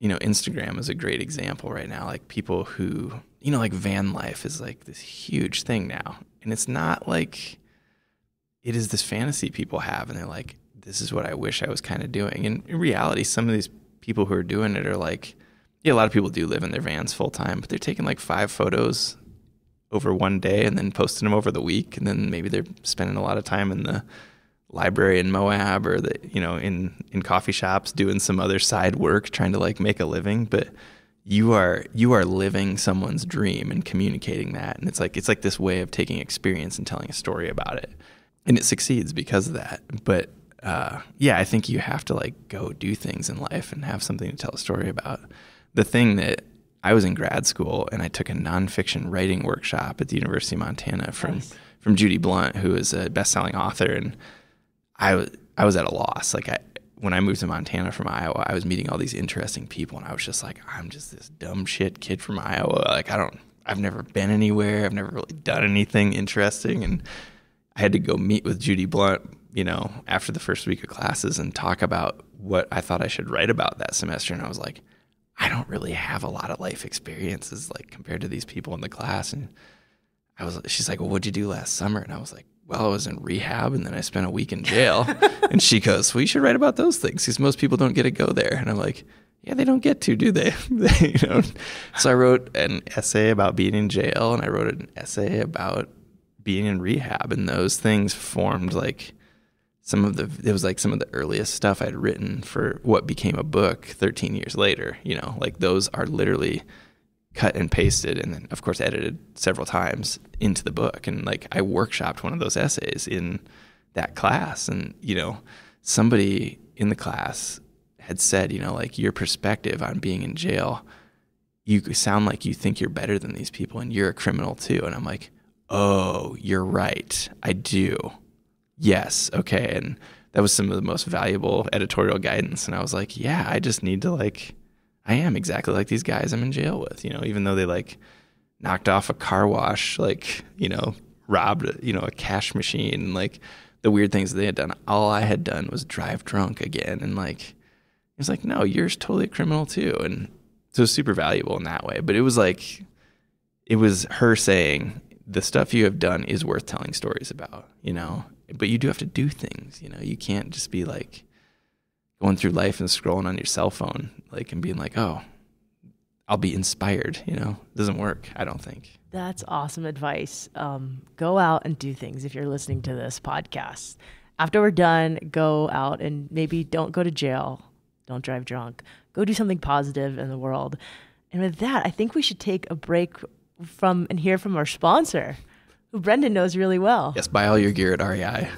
you know, Instagram is a great example right now, like people who, you know, like van life is like this huge thing now. And it's not like, it is this fantasy people have. And they're like, this is what I wish I was kind of doing. And in reality, some of these people who are doing it are like, yeah, a lot of people do live in their vans full time, but they're taking like five photos over one day and then posting them over the week. And then maybe they're spending a lot of time in the library in Moab or the, you know, in, in coffee shops doing some other side work, trying to like make a living, but you are, you are living someone's dream and communicating that. And it's like, it's like this way of taking experience and telling a story about it. And it succeeds because of that. But, uh, yeah, I think you have to like go do things in life and have something to tell a story about. The thing that, I was in grad school and I took a nonfiction writing workshop at the University of Montana from, nice. from Judy Blunt, who is a best-selling author. And I was, I was at a loss. Like I, when I moved to Montana from Iowa, I was meeting all these interesting people and I was just like, I'm just this dumb shit kid from Iowa. Like I don't, I've never been anywhere. I've never really done anything interesting. And I had to go meet with Judy Blunt, you know, after the first week of classes and talk about what I thought I should write about that semester. And I was like, I don't really have a lot of life experiences, like, compared to these people in the class. And I was, she's like, well, what'd you do last summer? And I was like, well, I was in rehab and then I spent a week in jail. And she goes, well, you should write about those things because most people don't get to go there. And I'm like, yeah, they don't get to, do they? You know? So I wrote an essay about being in jail and I wrote an essay about being in rehab, and those things formed like some of the, it was like some of the earliest stuff I'd written for what became a book thirteen years later, you know, like those are literally cut and pasted and then of course edited several times into the book. And like I workshopped one of those essays in that class, and, you know, somebody in the class had said, you know, like, your perspective on being in jail, you sound like you think you're better than these people and you're a criminal too. And I'm like, oh, you're right. I do. Yes. Okay. And that was some of the most valuable editorial guidance. And I was like, yeah, I just need to, like, I am exactly like these guys I'm in jail with, you know, even though they like knocked off a car wash, like, you know, robbed, you know, a cash machine, like the weird things they had done. All I had done was drive drunk again. And like, it's like, no, you're totally a criminal too. And so it was super valuable in that way. But it was like, it was her saying, the stuff you have done is worth telling stories about, you know, but you do have to do things, you know, you can't just be like going through life and scrolling on your cell phone, like, and being like, oh, I'll be inspired, you know, it doesn't work, I don't think. That's awesome advice. Um, go out and do things. If you're listening to this podcast, after we're done, go out and maybe don't go to jail. Don't drive drunk. Go do something positive in the world. And with that, I think we should take a break from and hear from our sponsor, who Brendan knows really well. Yes, buy all your gear at R E I.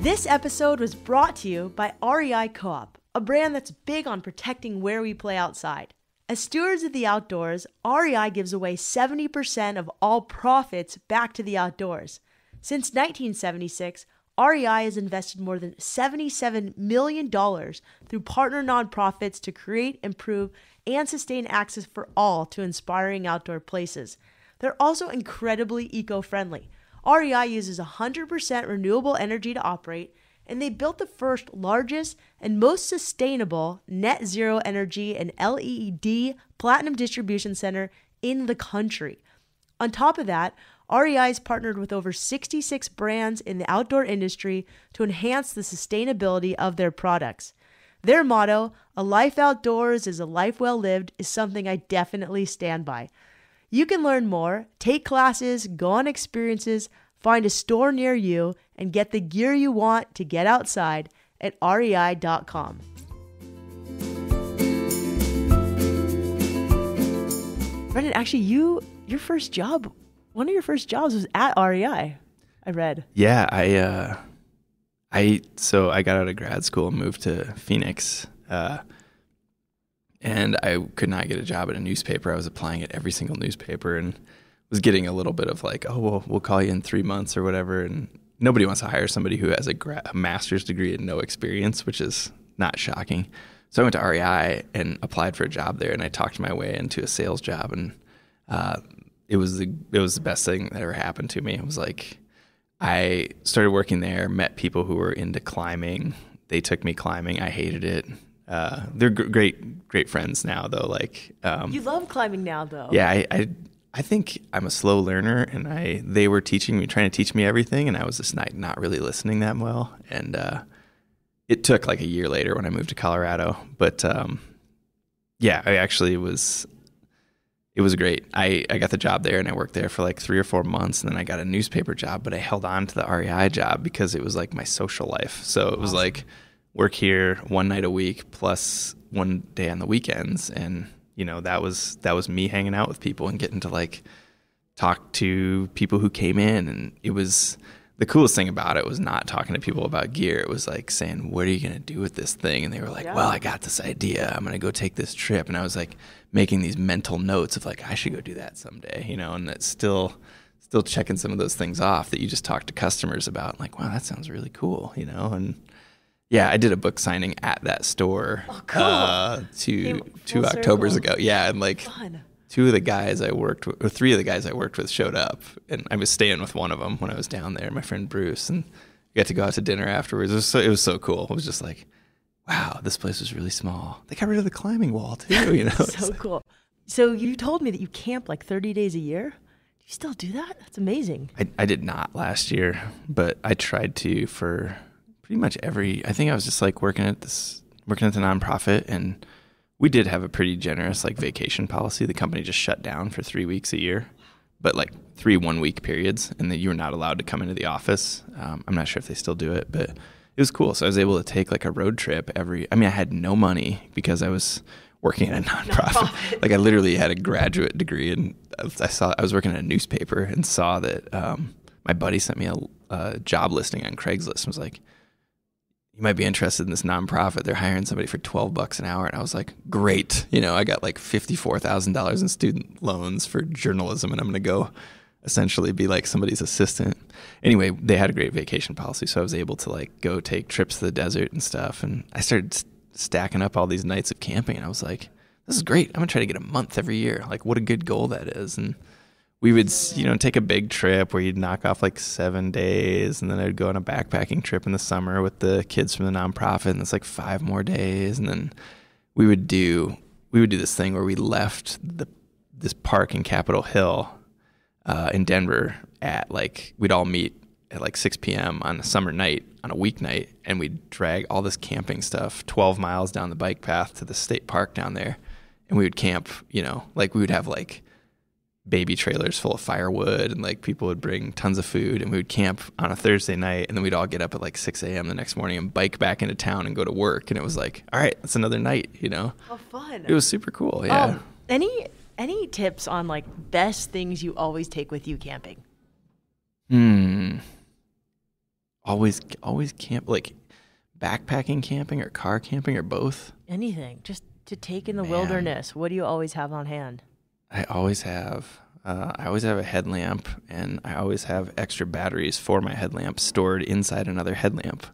This episode was brought to you by R E I Co-op, a brand that's big on protecting where we play outside. As stewards of the outdoors, R E I gives away seventy percent of all profits back to the outdoors. Since nineteen seventy-six, R E I has invested more than seventy-seven million dollars through partner nonprofits to create, improve, and sustain access for all to inspiring outdoor places. They're also incredibly eco-friendly. R E I uses one hundred percent renewable energy to operate, and they built the first, largest, and most sustainable net zero energy and L E E D platinum distribution center in the country. On top of that, R E I has partnered with over sixty-six brands in the outdoor industry to enhance the sustainability of their products. Their motto, "A life outdoors is a life well lived," is something I definitely stand by. You can learn more, take classes, go on experiences, find a store near you, and get the gear you want to get outside at R E I dot com. Brendan, actually, you your first job... One of your first jobs was at R E I, I read. Yeah, I, uh, I, so I got out of grad school and moved to Phoenix, uh, and I could not get a job at a newspaper. I was applying at every single newspaper and was getting a little bit of like, oh, well, we'll call you in three months or whatever. And nobody wants to hire somebody who has a, gra a master's degree and no experience, which is not shocking. So I went to R E I and applied for a job there, and I talked my way into a sales job, and, uh, It was the it was the best thing that ever happened to me. It was like I started working there, met people who were into climbing. They took me climbing. I hated it. Uh, they're gr great great friends now though. Like um, you love climbing now though. Yeah, I, I I think I'm a slow learner, and I they were teaching me, trying to teach me everything, and I was just not not really listening that well. And uh, it took like a year later when I moved to Colorado, but um, yeah, I actually was. It was great. I, I got the job there and I worked there for like three or four months, and then I got a newspaper job, but I held on to the R E I job because it was like my social life. So it was awesome. Like work here one night a week plus one day on the weekends. And, you know, that was, that was me hanging out with people and getting to like talk to people who came in. And it was the coolest thing about it was not talking to people about gear. It was like saying, what are you going to do with this thing? And they were like, yeah. Well, I got this idea. I'm going to go take this trip. And I was like, making these mental notes of like, I should go do that someday, you know, and it's still, still checking some of those things off that you just talk to customers about, like, wow, that sounds really cool, you know, and Yeah, I did a book signing at that store oh, cool. uh, two two Octobers circle. ago. Yeah, and like Fun. two of the guys I worked with, or three of the guys I worked with showed up, and I was staying with one of them when I was down there, my friend Bruce, and we got to go out to dinner afterwards. It was so, it was so cool. It was just like, wow, this place was really small. They got rid of the climbing wall too, you know. So cool. So you told me that you camp like thirty days a year. Do you still do that? That's amazing. I, I did not last year, but I tried to for pretty much every, I think I was just like working at this, working at the nonprofit, and we did have a pretty generous like vacation policy. The company just shut down for three weeks a year, but like three one week periods, and that you were not allowed to come into the office. Um, I'm not sure if they still do it, but it was cool. So I was able to take like a road trip every, I mean, I had no money because I was working at a nonprofit. nonprofit. Like I literally had a graduate degree, and I saw I was working at a newspaper and saw that um, my buddy sent me a, a job listing on Craigslist and was like, you might be interested in this nonprofit. They're hiring somebody for twelve bucks an hour. And I was like, great. You know, I got like fifty-four thousand dollars in student loans for journalism, and I'm going to go essentially be like somebody's assistant. Anyway, they had a great vacation policy, so I was able to like go take trips to the desert and stuff. And I started st- stacking up all these nights of camping, and I was like, this is great. I'm going to try to get a month every year. Like, what a good goal that is. And we would, you know, take a big trip where you'd knock off like seven days, and then I'd go on a backpacking trip in the summer with the kids from the nonprofit, and it's like five more days. And then we would do, we would do this thing where we left the, this park in Capitol Hill Uh, in Denver at like, we'd all meet at like six p.m. on a summer night, on a weeknight, and we'd drag all this camping stuff twelve miles down the bike path to the state park down there. And we would camp, you know, like we would have like baby trailers full of firewood, and like people would bring tons of food, and we would camp on a Thursday night, and then we'd all get up at like six a.m. the next morning and bike back into town and go to work. And it was like, all right, that's another night, you know. Oh, fun. It was super cool, yeah. Um, any... Any tips on like best things you always take with you camping? Hmm. Always, always camp, like backpacking camping or car camping or both. Anything, just to take in the Man. wilderness. What do you always have on hand? I always have, uh, I always have a headlamp, and I always have extra batteries for my headlamp stored inside another headlamp,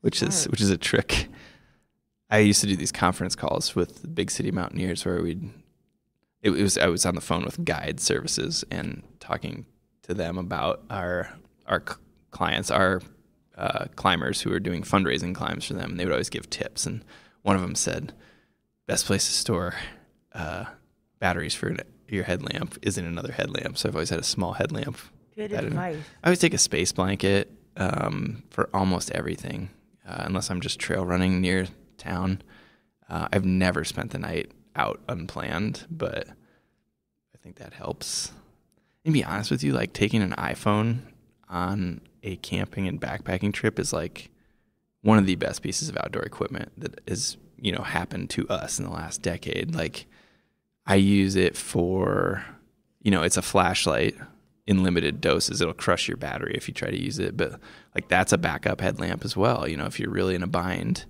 which Smart. is which is a trick. I used to do these conference calls with the Big City Mountaineers where we'd. It was I was on the phone with guide services and talking to them about our our clients, our uh, climbers who were doing fundraising climbs for them. And they would always give tips. And one of them said, best place to store uh, batteries for your headlamp is in another headlamp. So I've always had a small headlamp. Good advice. I always take a space blanket um, for almost everything, uh, unless I'm just trail running near town. Uh, I've never spent the night out unplanned, but I think that helps. And to be honest with you, like taking an iPhone on a camping and backpacking trip is like one of the best pieces of outdoor equipment that is, you know, happened to us in the last decade. Like I use it for, you know, it's a flashlight in limited doses. It'll crush your battery if you try to use it, but like that's a backup headlamp as well. You know, if you're really in a bind,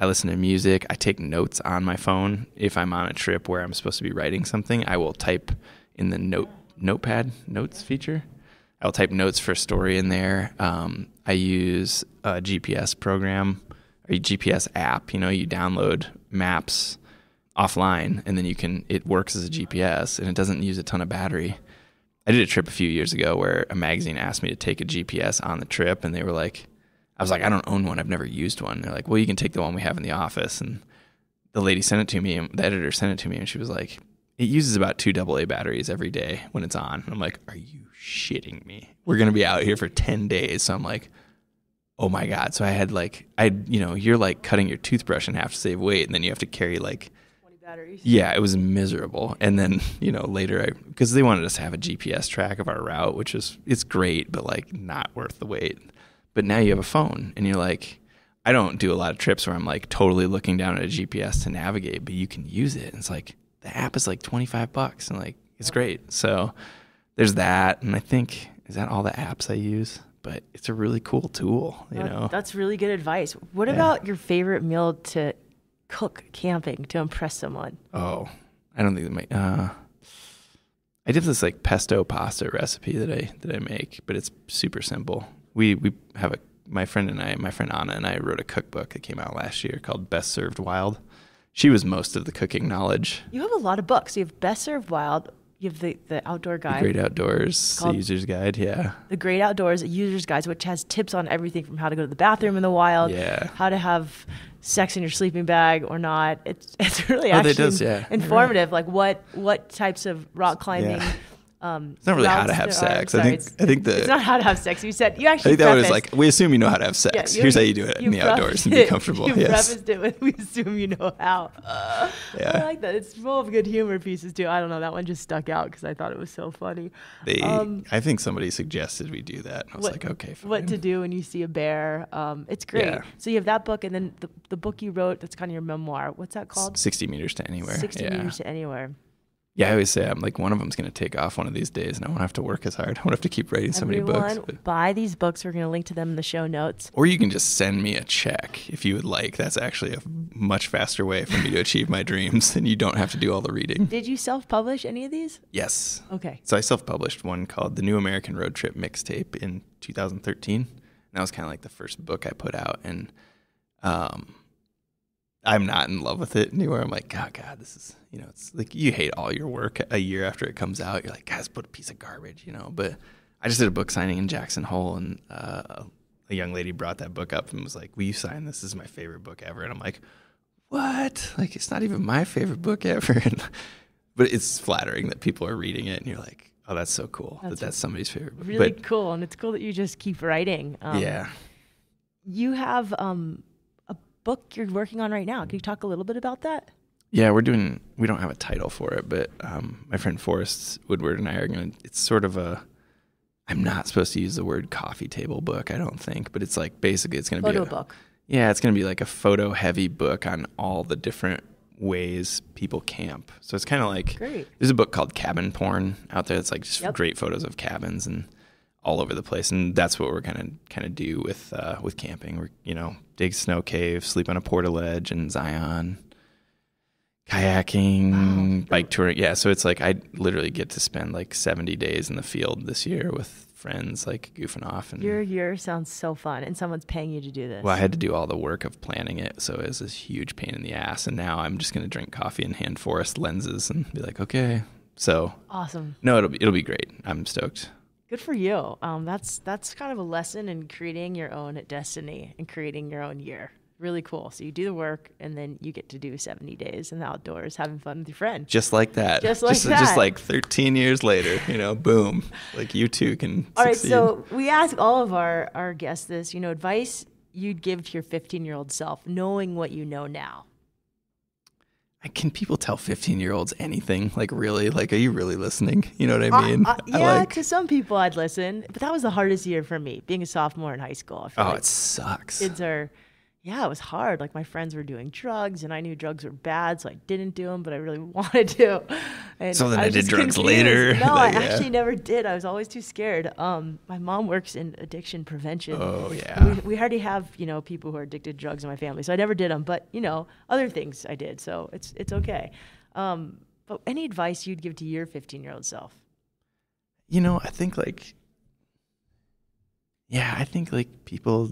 I listen to music. I take notes on my phone. If I'm on a trip where I'm supposed to be writing something, I will type in the note notepad notes feature. I'll type notes for a story in there. Um, I use a G P S program or a G P S app. You know, you download maps offline, and then you can. It works as a G P S, and it doesn't use a ton of battery. I did a trip a few years ago where a magazine asked me to take a G P S on the trip, and they were like. I was like, I don't own one. I've never used one. They're like, well, you can take the one we have in the office. And the lady sent it to me, and the editor sent it to me, and she was like, it uses about two double A batteries every day when it's on. And I'm like, are you shitting me? We're going to be out here for ten days. So I'm like, oh, my God. So I had like, I, you know, you're like cutting your toothbrush in half to save weight, and then you have to carry like twenty batteries. Yeah, it was miserable. And then, you know, later, I because they wanted us to have a G P S track of our route, which is, it's great, but like not worth the wait. But now you have a phone, and you're like, I don't do a lot of trips where I'm like totally looking down at a G P S to navigate, but you can use it. And it's like, the app is like twenty-five bucks, and like, it's great. So there's that. And I think, is that all the apps I use? But it's a really cool tool, you know? That's really good advice. What yeah. about your favorite meal to cook camping to impress someone? Oh, I don't think they might, uh, I did this like pesto pasta recipe that I, that I make, but it's super simple. We we have a my friend and I, my friend Anna and I wrote a cookbook that came out last year called Best Served Wild. She was most of the cooking knowledge. You have a lot of books. You have Best Served Wild. You have the, the outdoor guide. The Great Outdoors, the User's Guide, yeah. The Great Outdoors, a User's Guide, which has tips on everything from how to go to the bathroom in the wild, yeah. how to have sex in your sleeping bag or not. It's it's really oh, actually it does, yeah. informative, right. like what what types of rock climbing. Yeah. Um, it's not really how to have sex. Are, sorry, I think I think the it's not how to have sex. You said you actually. I think that prefaced, was like we assume you know how to have sex. Yeah, you, Here's how you do it you in the outdoors and be comfortable. You yes. prefaced it with we assume you know how. Uh, yeah. I like that. It's full of good humor pieces too. I don't know. That one just stuck out because I thought it was so funny. They, um, I think somebody suggested we do that. And I was what, like, okay. Fine. What to do when you see a bear? Um, it's great. Yeah. So you have that book, and then the the book you wrote that's kind of your memoir. What's that called? Sixty meters to anywhere. Sixty yeah. meters to anywhere. Yeah, I always say I'm like, one of them's going to take off one of these days, and I won't have to work as hard. I won't have to keep writing so Everyone many books. But... buy these books. We're going to link to them in the show notes. Or you can just send me a check if you would like. That's actually a much faster way for me to achieve my dreams, and you don't have to do all the reading. Did you self-publish any of these? Yes. Okay. So I self-published one called The New American Road Trip Mixtape in two thousand thirteen, and that was kind of like the first book I put out, and um. I'm not in love with it anywhere. I'm like, God, God, this is, you know, it's like you hate all your work a year after it comes out. You're like, guys, put a piece of garbage, you know. But I just did a book signing in Jackson Hole, and uh, a young lady brought that book up and was like, will you sign this? This is my favorite book ever. And I'm like, what? Like, it's not even my favorite book ever. And, but it's flattering that people are reading it, and you're like, oh, that's so cool that's that that's somebody's favorite book. Really but, cool. And it's cool that you just keep writing. Um, yeah. You have... Um, book you're working on right now. Can you talk a little bit about that? Yeah, we're doing, we don't have a title for it, but um, my friend Forrest Woodward and I are going to, it's sort of a, I'm not supposed to use the word coffee table book, I don't think, but it's like basically it's going to be a book. Yeah, it's going to be like a photo heavy book on all the different ways people camp. So it's kind of like, great. There's a book called Cabin Porn out there. It's like just yep. great photos of cabins and all over the place, and that's what we're gonna kind of do with uh, with camping. We're you know dig snow cave, sleep on a portaledge in Zion, kayaking, wow. bike touring. Yeah, so it's like I literally get to spend like seventy days in the field this year with friends, like goofing off. And your year sounds so fun, and someone's paying you to do this. Well, I had to do all the work of planning it, so it was this huge pain in the ass. And now I'm just gonna drink coffee and hand Forrest lenses and be like, okay, so awesome. No, it'll be it'll be great. I'm stoked. Good for you. Um, that's that's kind of a lesson in creating your own destiny and creating your own year. Really cool. So you do the work, and then you get to do seventy days in the outdoors, having fun with your friend. Just like that. Just like just, that. Just like thirteen years later, you know, boom. Like you too can All succeed. All right, so we ask all of our, our guests this, you know, advice you'd give to your fifteen-year-old self, knowing what you know now. Can people tell fifteen-year-olds anything? Like, really? Like, are you really listening? You know what I mean? Uh, uh, yeah, I like... to some people I'd listen. But that was the hardest year for me, being a sophomore in high school. I feel oh, like it sucks. Kids are, yeah, it was hard. Like, my friends were doing drugs, and I knew drugs were bad, so I didn't do them, but I really wanted to. And so then I, I did drugs confused. later. No, like, I yeah. actually never did. I was always too scared. Um, my mom works in addiction prevention. Oh, yeah. We, we already have, you know, people who are addicted to drugs in my family, so I never did them. But, you know, other things I did, so it's it's okay. Um, but any advice you'd give to your fifteen-year-old self? You know, I think, like, yeah, I think, like, people,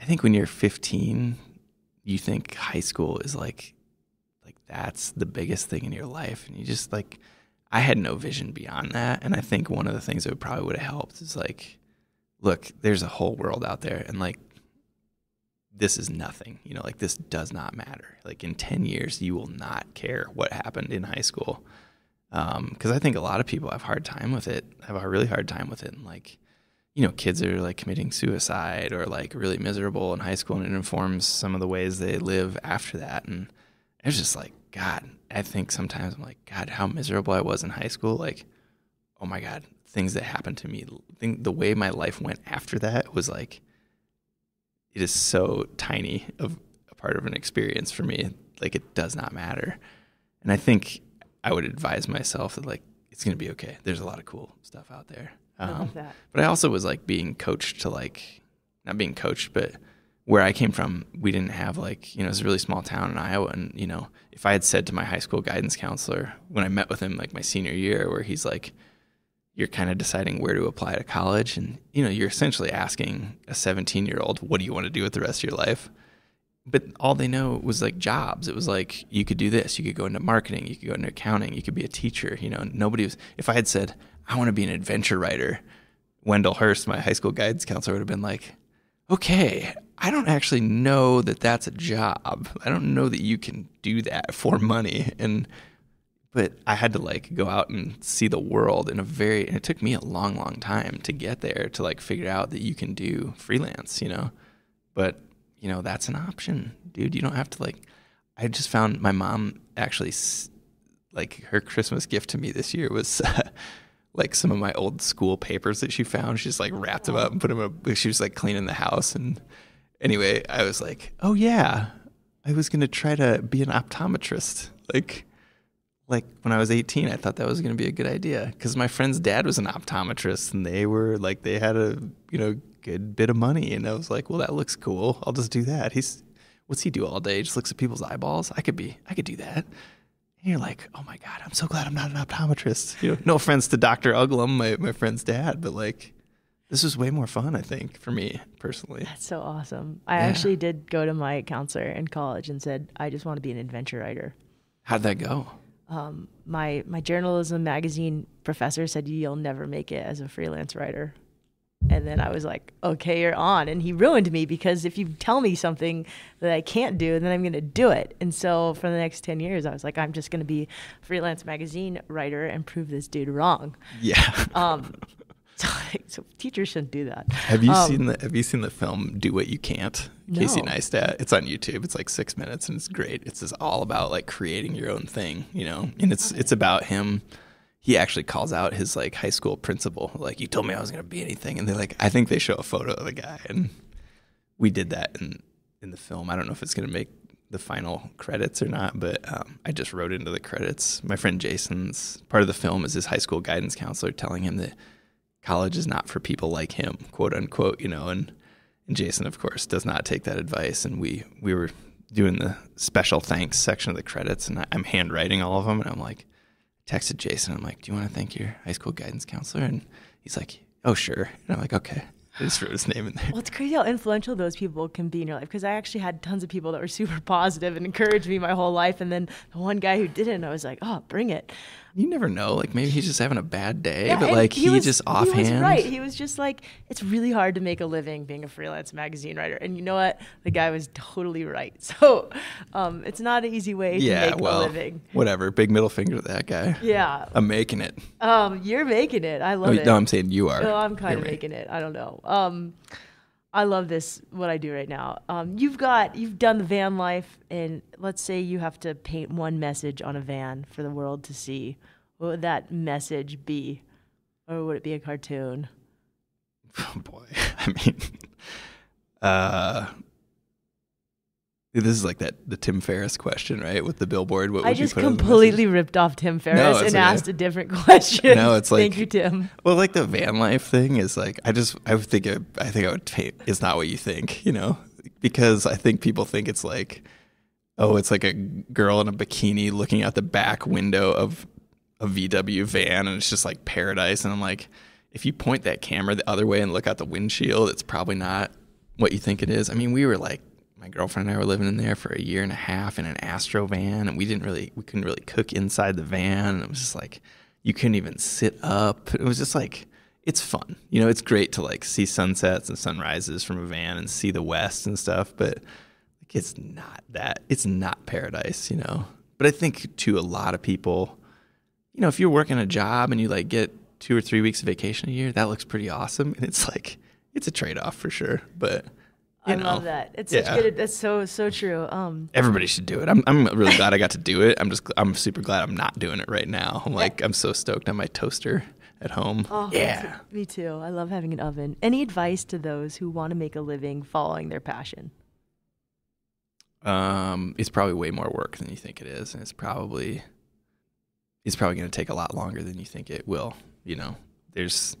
I think when you're fifteen, you think high school is, like, that's the biggest thing in your life, and you just like I had no vision beyond that. And I think one of the things that probably would have helped is like, look, there's a whole world out there, and like this is nothing, you know, like this does not matter. Like in ten years you will not care what happened in high school, um because I think a lot of people have hard time with it have a really hard time with it and like, you know, kids are like committing suicide or like really miserable in high school, and it informs some of the ways they live after that. And it was just like, God, I think sometimes I'm like, God, how miserable I was in high school. Like, oh my God, things that happened to me, the way my life went after that was like, it is so tiny of a part of an experience for me. Like, it does not matter. And I think I would advise myself that like, it's going to be okay. There's a lot of cool stuff out there. Um, I love that. But I also was like being coached to like, not being coached, but where I came from, we didn't have like, you know, it's a really small town in Iowa. And, you know, if I had said to my high school guidance counselor when I met with him, like my senior year, where he's like, you're kind of deciding where to apply to college. And, you know, you're essentially asking a seventeen-year-old, what do you want to do with the rest of your life? But all they know was like jobs. It was like, you could do this. You could go into marketing. You could go into accounting. You could be a teacher. You know, nobody was, if I had said, I want to be an adventure writer, Wendell Hurst, my high school guidance counselor, would have been like, okay, I don't actually know that that's a job. I don't know that you can do that for money. And, but I had to like go out and see the world in a very, and it took me a long, long time to get there to like figure out that you can do freelance, you know, but you know, that's an option, dude. You don't have to like, I just found my mom actually like her Christmas gift to me this year was uh, like some of my old school papers that she found. She just like wrapped them up and put them up. She was like cleaning the house. And anyway, I was like, oh yeah, I was going to try to be an optometrist. Like, like when I was eighteen, I thought that was going to be a good idea because my friend's dad was an optometrist and they were like, they had a, you know, good bit of money, and I was like, well, that looks cool, I'll just do that. He's, what's he do all day? He just looks at people's eyeballs. I could be, I could do that. And you're like, oh my god, I'm so glad I'm not an optometrist, you know. No offense to Doctor Uglum, my, my friend's dad, but like this was way more fun, I think, for me personally. That's so awesome. I yeah. actually did go to my counselor in college and said, I just want to be an adventure writer. How'd that go? Um, my my journalism magazine professor said, you'll never make it as a freelance writer. And then I was like, okay, you're on. And he ruined me, because if you tell me something that I can't do, then I'm going to do it. And so for the next ten years, I was like, I'm just going to be a freelance magazine writer and prove this dude wrong. Yeah. Um, so, so teachers shouldn't do that. Have you um, seen the Have you seen the film Do What You Can't? No. Casey Neistat. It's on YouTube. It's like six minutes and it's great. It's just all about like creating your own thing, you know. And it's okay. It's about him. He actually calls out his like high school principal, like, you told me I was going to be anything. And they're like, I think they show a photo of the guy. And we did that in, in the film. I don't know if it's going to make the final credits or not, but um, I just wrote into the credits. My friend Jason's part of the film is his high school guidance counselor telling him that college is not for people like him, quote unquote, you know. And, and Jason, of course, does not take that advice. And we, we were doing the special thanks section of the credits, and I, I'm handwriting all of them. And I'm like, texted Jason, I'm like, do you want to thank your high school guidance counselor? And he's like, oh, sure. And I'm like, okay. I just wrote his name in there. Well, it's crazy how influential those people can be in your life, because I actually had tons of people that were super positive and encouraged me my whole life. And then the one guy who didn't, I was like, oh, bring it. You never know. Like, maybe he's just having a bad day, yeah, but like he, he was, just offhand. He was right. He was just like, it's really hard to make a living being a freelance magazine writer. And you know what? The guy was totally right. So um, it's not an easy way yeah, to make well, a living. Whatever. Big middle finger to that guy. Yeah. I'm making it. Um, you're making it. I love oh, it. No, I'm saying you are. No, I'm kind you're of making right. it. I don't know. Um, I love this, what I do right now. Um, you've got, you've done the van life, and let's say you have to paint one message on a van for the world to see. What would that message be? Or would it be a cartoon? Oh boy. I mean, uh, this is like that, the Tim Ferriss question, right? With the billboard. What would I just you put completely ripped off Tim Ferriss no, and okay. asked a different question. No, it's like, thank you, Tim. Well, like the van life thing is like, I just, I would think, it, I think I would paint, it's not what you think, you know, because I think people think it's like, oh, it's like a girl in a bikini looking out the back window of a V W van, and it's just like paradise. And I'm like, if you point that camera the other way and look out the windshield, it's probably not what you think it is. I mean, we were like, my girlfriend and I were living in there for a year and a half in an Astro van, and we didn't really, we couldn't really cook inside the van. And it was just like, you couldn't even sit up. It was just like, it's fun. You know, it's great to like see sunsets and sunrises from a van and see the West and stuff, but like, it's not that, it's not paradise, you know? But I think to a lot of people, you know, if you're working a job and you like get two or three weeks of vacation a year, that looks pretty awesome. And it's like, it's a trade-off for sure, but You I know. love that. It's yeah. such good. That's so so true. Um, Everybody should do it. I'm I'm really glad I got to do it. I'm just I'm super glad I'm not doing it right now. I'm like I'm so stoked on my toaster at home. Oh, yeah, me too. I love having an oven. Any advice to those who want to make a living following their passion? Um, it's probably way more work than you think it is, and it's probably it's probably going to take a lot longer than you think it will. You know, there's.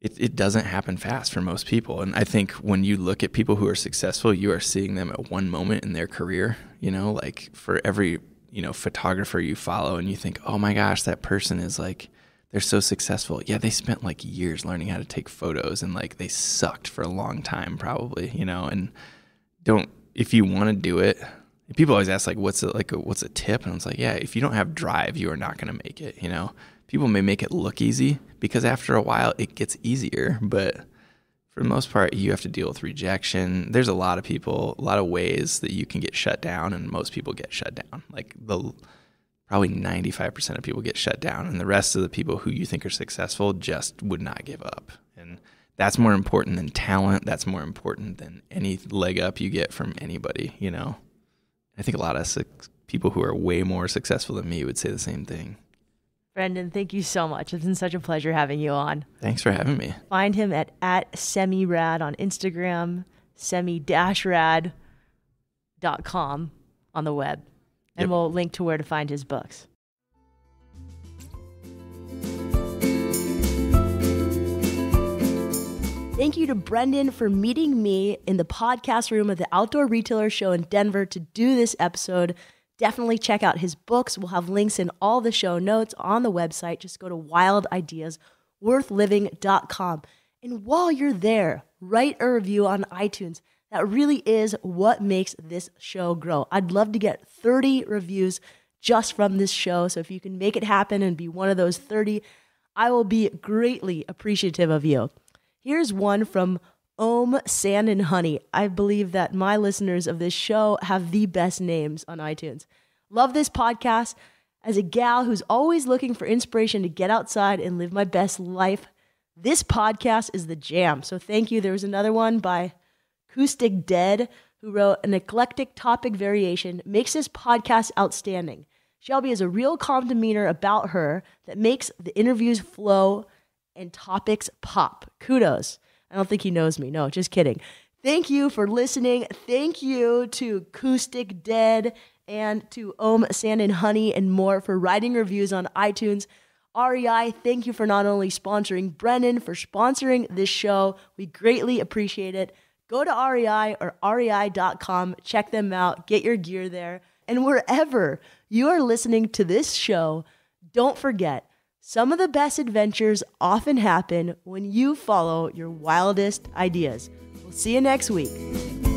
It, it doesn't happen fast for most people. And I think when you look at people who are successful, you are seeing them at one moment in their career, you know, like for every, you know, photographer you follow and you think, oh my gosh, that person is like, they're so successful. Yeah, they spent like years learning how to take photos, and like they sucked for a long time probably, you know. And don't, if you want to do it, people always ask like, what's it like, a, what's a tip? And I was like, yeah, if you don't have drive, you are not going to make it, you know. People may make it look easy, because after a while it gets easier, but for the most part, you have to deal with rejection. There's a lot of people, a lot of ways that you can get shut down, and most people get shut down. Like the probably ninety-five percent of people get shut down, and the rest of the people who you think are successful just would not give up. And that's more important than talent. That's more important than any leg up you get from anybody, you know. I think a lot of people who are way more successful than me would say the same thing. Brendan, thank you so much. It's been such a pleasure having you on. Thanks for having me. Find him at, at Semi-Rad on Instagram, semi dash rad dot com on the web. And yep, we'll link to where to find his books. Thank you to Brendan for meeting me in the podcast room of the Outdoor Retailer Show in Denver to do this episode. Definitely check out his books. We'll have links in all the show notes on the website. Just go to wild ideas worth living dot com. And while you're there, write a review on iTunes. That really is what makes this show grow. I'd love to get thirty reviews just from this show. So if you can make it happen and be one of those thirty, I will be greatly appreciative of you. Here's one from Om Sand and Honey. I believe that my listeners of this show have the best names on iTunes. Love this podcast. As a gal who's always looking for inspiration to get outside and live my best life, this podcast is the jam. So thank you. There was another one by Acoustic Dead, who wrote, an eclectic topic variation makes this podcast outstanding. Shelby has a real calm demeanor about her that makes the interviews flow and topics pop. Kudos. I don't think he knows me. No, just kidding. Thank you for listening. Thank you to Acoustic Dead and to Om Sand and Honey and more for writing reviews on iTunes. R E I, thank you for not only sponsoring Brendan, for sponsoring this show. We greatly appreciate it. Go to R E I or R E I dot com. Check them out. Get your gear there. And wherever you are listening to this show, don't forget, some of the best adventures often happen when you follow your wildest ideas. We'll see you next week.